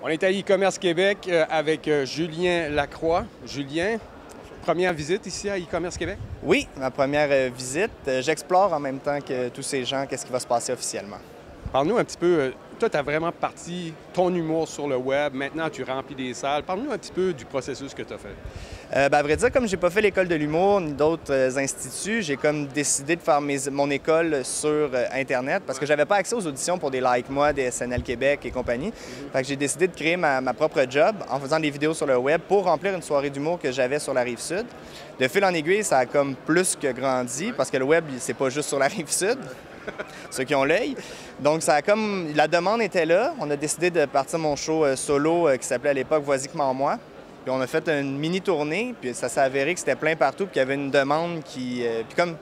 On est à E-Commerce Québec avec Julien Lacroix. Julien, première visite ici à E-Commerce Québec? Oui, ma première visite. J'explore en même temps que tous ces gens qu'est-ce qui va se passer officiellement. Parle-nous un petit peu, toi, tu as vraiment parti ton humour sur le web. Maintenant, tu remplis des salles. Parle-nous un petit peu du processus que tu as fait. À vrai dire, comme j'ai pas fait l'école de l'humour ni d'autres instituts, j'ai comme décidé de faire mon école sur Internet parce que j'avais pas accès aux auditions pour des Like Moi, des SNL Québec et compagnie. Fait que j'ai décidé de créer ma propre job en faisant des vidéos sur le web pour remplir une soirée d'humour que j'avais sur la Rive-Sud. De fil en aiguille, ça a comme plus que grandi parce que le web, c'est pas juste sur la Rive-Sud. Ceux qui ont l'œil. Donc, ça a comme... La demande était là. On a décidé de partir mon show solo qui s'appelait à l'époque « Voisi que moi ». Puis on a fait une mini-tournée, puis ça s'est avéré que c'était plein partout, puis qu'il y avait une demande qui... Puis comme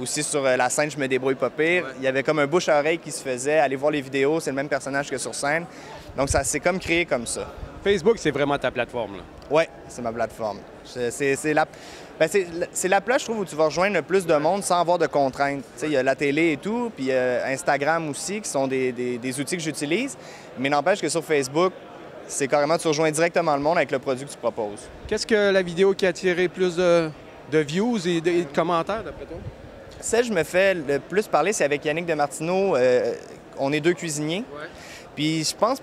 aussi sur la scène, je me débrouille pas pire, il y avait comme un bouche-à-oreille qui se faisait. Allez voir les vidéos, c'est le même personnage que sur scène. Donc, ça s'est comme créé comme ça. Facebook, c'est vraiment ta plateforme, là? Oui, c'est ma plateforme. C'est la place, je trouve, où tu vas rejoindre le plus de monde sans avoir de contraintes. Il y a la télé et tout, puis Instagram aussi, qui sont des outils que j'utilise. Mais n'empêche que sur Facebook, c'est carrément tu rejoins directement le monde avec le produit que tu proposes. Qu'est-ce que la vidéo qui a attiré plus de views et de commentaires, d'après toi? Celle que je me fais le plus parler, c'est avec Yannick de Martineau. On est deux cuisiniers. Ouais. Puis je pense,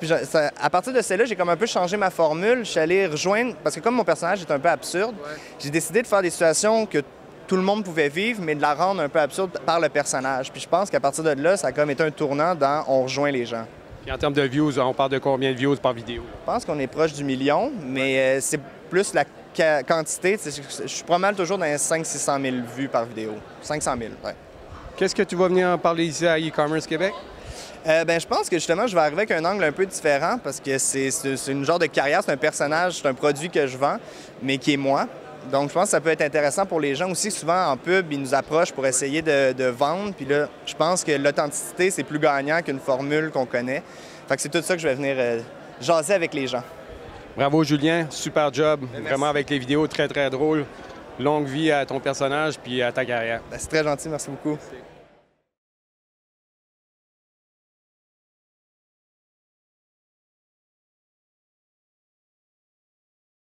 à partir de celle-là, j'ai comme un peu changé ma formule. Je suis allé rejoindre, parce que comme mon personnage est un peu absurde, j'ai décidé de faire des situations que tout le monde pouvait vivre, mais de la rendre un peu absurde par le personnage. Puis je pense qu'à partir de là, ça a comme été un tournant dans « on rejoint les gens ». Puis en termes de views, on parle de combien de views par vidéo? Je pense qu'on est proche du million, mais c'est plus la quantité. Je suis pas mal toujours dans les 500-600 000 vues par vidéo. 500 000, ouais. Qu'est-ce que tu vas venir en parler ici à E-Commerce Québec? Je pense que justement, je vais arriver avec un angle un peu différent parce que c'est une genre de carrière, c'est un personnage, c'est un produit que je vends, mais qui est moi. Donc, je pense que ça peut être intéressant pour les gens aussi. Souvent, en pub, ils nous approchent pour essayer de vendre. Puis là, je pense que l'authenticité, c'est plus gagnant qu'une formule qu'on connaît. Fait que c'est tout ça que je vais venir jaser avec les gens. Bravo, Julien. Super job. Bien, vraiment, avec les vidéos, très, très drôle. Longue vie à ton personnage puis à ta carrière. C'est très gentil. Merci beaucoup. Merci.